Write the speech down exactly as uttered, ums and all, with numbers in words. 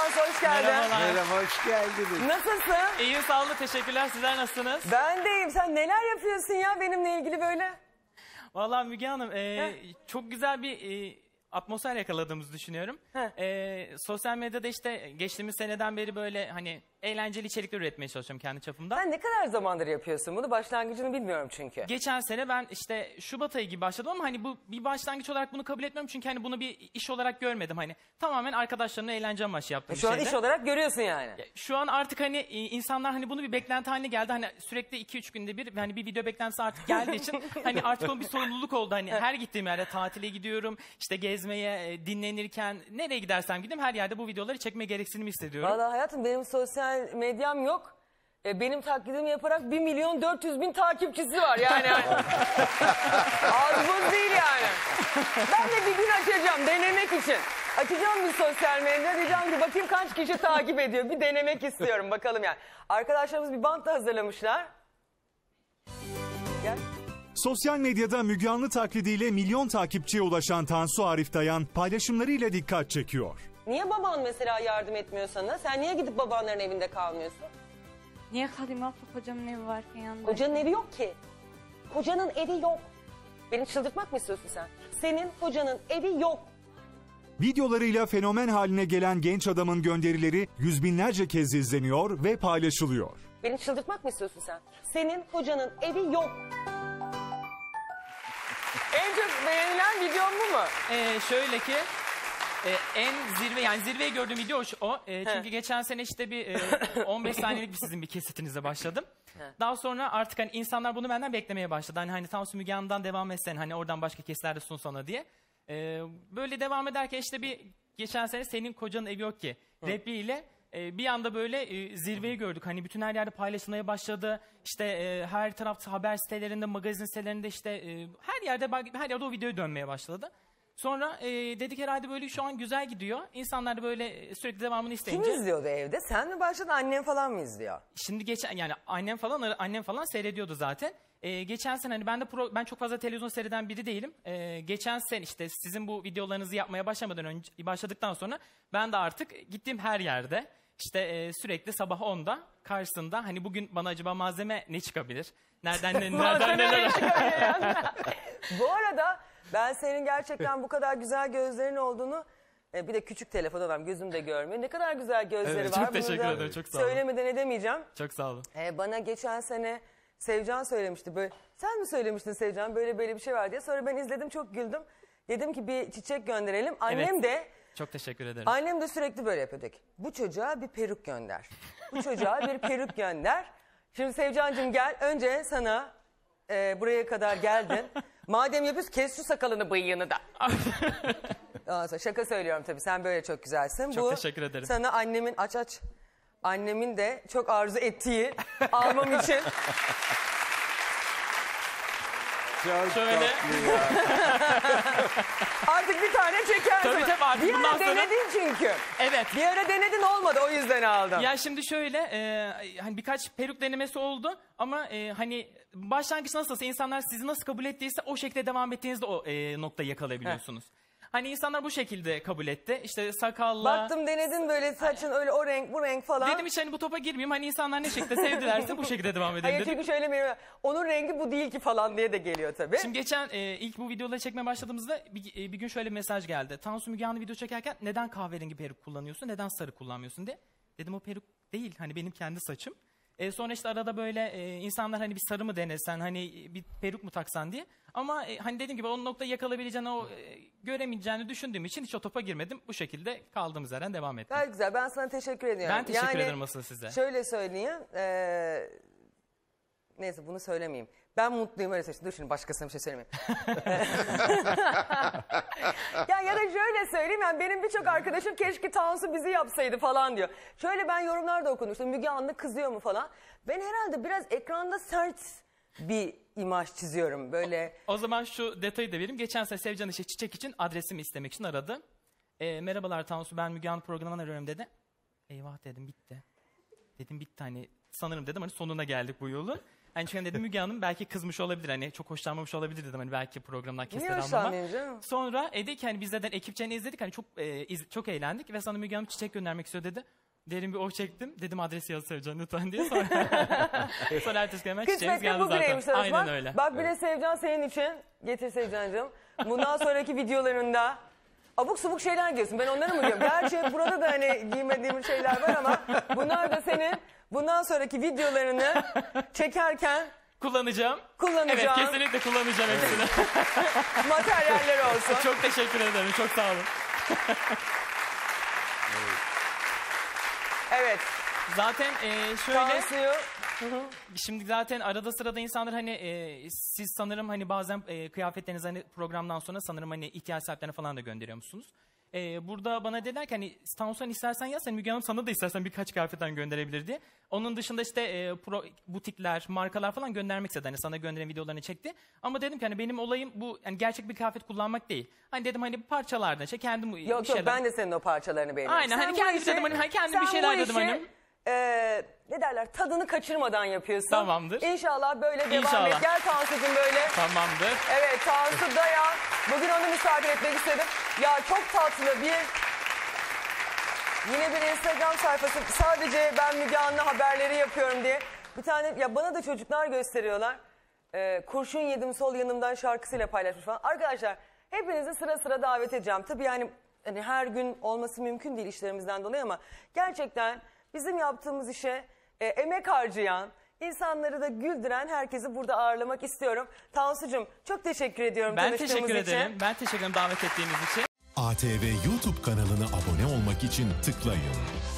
Tansu, hoş geldin. Merhabalar. Merhaba, hoş geldiniz. Nasılsın? İyiyim, sağ olun, teşekkürler. Sizler nasılsınız? Ben deyim. Sen neler yapıyorsun ya benimle ilgili böyle? Vallahi Müge Hanım, e, çok güzel bir e, atmosfer yakaladığımızı düşünüyorum. E, sosyal medyada işte geçtiğimiz seneden beri böyle hani eğlenceli içerikler üretmeye çalışıyorum kendi çapımda. Sen ne kadar zamandır yapıyorsun bunu? Başlangıcını bilmiyorum çünkü. Geçen sene ben işte Şubat ayı gibi başladım ama hani bu bir başlangıç olarak bunu kabul etmiyorum. Çünkü hani bunu bir iş olarak görmedim. Hani tamamen arkadaşlarımla eğlence amaçlı yaptığım bir şeyde. Şu an iş olarak görüyorsun yani. Şu an artık hani insanlar hani bunu bir beklenti haline geldi. Hani sürekli iki üç günde bir hani bir video beklentisi artık geldiği için hani artık o bir sorumluluk oldu. Hani her gittiğim yerde tatile gidiyorum. İşte gezmeye, dinlenirken nereye gidersem gideyim her yerde bu videoları çekme gereksinimi hissediyorum. Vallahi hayatım benim sosyal medyam yok. E, benim taklidimi yaparak bir milyon dört yüz bin takipçisi var yani. Ağzımız değil yani. Ben de bir gün açacağım denemek için. Açacağım bir sosyal medya, diyeceğim ki bakayım kaç kişi takip ediyor. Bir denemek istiyorum bakalım yani. Arkadaşlarımız bir bant da hazırlamışlar. Gel. Sosyal medyada Müge Anlı taklidiyle milyon takipçiye ulaşan Tansu Arif Dayan paylaşımlarıyla dikkat çekiyor. Niye baban mesela yardım etmiyor sana? Sen niye gidip babanların evinde kalmıyorsun? Niye kalayım abla, kocamın evi varken yanında? Kocanın evi yok ki. Kocanın evi yok. Beni çıldırtmak mı istiyorsun sen? Senin kocanın evi yok. Videolarıyla fenomen haline gelen genç adamın gönderileri yüz binlerce kez izleniyor ve paylaşılıyor. Beni çıldırtmak mı istiyorsun sen? Senin kocanın evi yok. En çok beğenilen videom bu mu? Ee, şöyle ki... Ee, en zirve yani zirveyi gördüğüm video o. Ee, çünkü He. geçen sene işte bir e, on beş saniyelik bir sizin bir kesitinize başladım. He. Daha sonra artık hani insanlar bunu benden beklemeye başladı. Hani, hani Tansu Müge Hanım'dan devam etsen hani oradan başka kesitlerde sun sana diye. Ee, böyle devam ederken işte bir geçen sene senin kocanın evi yok ki repliğiyle e, bir anda böyle e, zirveyi gördük. Hani bütün her yerde paylaşılmaya başladı. İşte e, her tarafta haber sitelerinde, magazin sitelerinde işte e, her yerde her yerde o videoya dönmeye başladı. Sonra e, dedik herhalde böyle şu an güzel gidiyor. İnsanlar da böyle sürekli devamını isteyince. Kim izliyordu evde? Sen mi başladın, annen falan mı izliyor? Şimdi geçen yani annem falan annem falan seyrediyordu zaten. E, geçen sene hani ben de pro, ben çok fazla televizyon seyreden biri değilim. E, geçen sene işte sizin bu videolarınızı yapmaya başlamadan önce başladıktan sonra ben de artık gittiğim her yerde işte e, sürekli sabah onda karşısında hani bugün bana acaba malzeme ne çıkabilir? Nereden ne, nereden neler Bu arada ben senin gerçekten bu kadar güzel gözlerin olduğunu, bir de küçük telefon adam gözümde görmüyor. Ne kadar güzel gözleri evet, var. Çok teşekkür ederim, çok sağ olun. Söylemeden edemeyeceğim. Çok sağ olun. Ee, bana geçen sene Sevcan söylemişti böyle, sen mi söylemiştin Sevcan böyle böyle bir şey var diye. Sonra ben izledim, çok güldüm. Dedim ki bir çiçek gönderelim. Annem evet, de... Çok teşekkür ederim. Annem de sürekli böyle yapıyorduk. Bu çocuğa bir peruk gönder. Bu çocuğa bir peruk gönder. Şimdi Sevcancığım gel, önce sana e, buraya kadar geldin. Madem yapıyorsun, kes şu sakalını, bıyığını da. Şaka söylüyorum tabii, sen böyle çok güzelsin. Çok bu, teşekkür ederim. Sana annemin aç aç, annemin de çok arzu ettiği almam için. Çok şöyle. Artık bir tane çekerdim. Tabii tabii artık. Bir ara sonra... denedin çünkü. Evet. Bir ara denedin, olmadı, o yüzden aldım. Ya şimdi şöyle e, hani birkaç peruk denemesi oldu ama e, hani başlangıç nasılsa insanlar sizi nasıl kabul ettiyse o şekilde devam ettiğinizde o e, noktayı yakalayabiliyorsunuz. Heh. Hani insanlar bu şekilde kabul etti. İşte sakalla... Baktım denedin böyle saçın öyle o renk bu renk falan. Dedim hiç hani bu topa girmeyeyim. Hani insanlar ne şekilde sevdilerse bu şekilde devam edelim. Hayır çünkü şöyle benim, onun rengi bu değil ki falan diye de geliyor tabii. Şimdi geçen e, ilk bu videoları çekmeye başladığımızda bir, e, bir gün şöyle bir mesaj geldi. Tansu Müge Hanım video çekerken neden kahverengi peruk kullanıyorsun, neden sarı kullanmıyorsun diye. Dedim o peruk değil, hani benim kendi saçım. E, sonra işte arada böyle e, insanlar hani bir sarı mı denesen, hani bir peruk mu taksan diye. Ama e, hani dediğim gibi o noktayı yakalayabileceğini, o e, göremeyeceğini düşündüğüm için hiç o topa girmedim. Bu şekilde kaldığımız yerden devam ettim. Gayet güzel. Ben sana teşekkür ediyorum. Ben teşekkür yani, ederim asıl size. Şöyle söyleyeyim. E, neyse bunu söylemeyeyim. Ben mutluyum öyle seçtim. Dur şimdi başkasına bir şey söylemeyeyim. ya, ya da şöyle söyleyeyim. Yani benim birçok arkadaşım keşke Tansu bizi yapsaydı falan diyor. Şöyle ben yorumlarda okumuştum. Müge Anlı kızıyor mu falan. Ben herhalde biraz ekranda sert bir imaj çiziyorum böyle. O, o zaman şu detayı da vereyim. Geçen sene Sevcan işte çiçek için adresimi istemek için aradı. E, merhabalar Tansu, ben Müge Anlı programına arıyorum dedi. Eyvah dedim bitti. Dedim bitti hani sanırım dedim hani sonuna geldik bu yolun. Hani şimdi dedim Müge Hanım belki kızmış olabilir, hani çok hoşlanmamış olabilir dedim, hani belki programdan kestir almama. Sonra dedi ki hani biz zaten ekipçeni izledik, hani çok e, iz, çok eğlendik ve sana Müge Hanım çiçek göndermek istiyor dedi. Derin bir oh çektim, dedim adresi yaz Sevcan lütfen diye. Sonra, sonra ertesi hemen çiçeğimiz geldi zaten. Aynen öyle. Bak bile Sevcan senin için, getir Sevcan'cığım. Bundan sonraki videolarında abuk subuk şeyler giyiyorsun, ben onları mı diyorum? Gerçi burada da hani giymediğim şeyler var ama bunlar da senin bundan sonraki videolarını çekerken kullanacağım. Kullanacağım. Evet, kesinlikle kullanacağım hepsini. Materyaller olsun. Çok teşekkür ederim, çok sağ olun. Evet. Zaten e, şöyle. Şimdi zaten arada sırada insanlar hani e, siz sanırım hani bazen e, kıyafetlerinizi hani programdan sonra sanırım hani ihtiyaç sahiplerine falan da gönderiyor musunuz? E, burada bana dediler ki hani Tansu istersen yaz, hani Müge Hanım sana da istersen birkaç kıyafetten gönderebilir diye. Onun dışında işte e, pro, butikler, markalar falan göndermek istedi. Hani sana gönderen videolarını çekti. Ama dedim ki hani benim olayım bu, yani gerçek bir kıyafet kullanmak değil. Hani dedim hani parçalardan şey kendim yok, bir yok, şeyler. Yok ben de senin o parçalarını beğeniyorum. Aynen sen hani kendim işi, dedim hani kendim bir şeyler dedim hani. Ee, ne derler, tadını kaçırmadan yapıyorsun. Tamamdır. İnşallah böyle devam İnşallah. et. Gel Tansu'cum böyle. Tamamdır. Evet Tansu Dayan. Bugün onu misafir etmek istedim. Ya çok tatlı bir yine bir Instagram sayfası. Sadece ben Müge Anlı haberleri yapıyorum diye. Bir tane ya bana da çocuklar gösteriyorlar. Ee, kurşun yedim sol yanımdan şarkısıyla paylaşmış falan. Arkadaşlar hepinizi sıra sıra davet edeceğim. Tabii yani hani her gün olması mümkün değil işlerimizden dolayı ama gerçekten bizim yaptığımız işe e, emek harcayan, insanları da güldüren herkesi burada ağırlamak istiyorum. Tansu'cum çok teşekkür ediyorum tanıştığımız için. Ben teşekkür ederim. Ben teşekkür ederim davet ettiğiniz için. A T V YouTube kanalına abone olmak için tıklayın.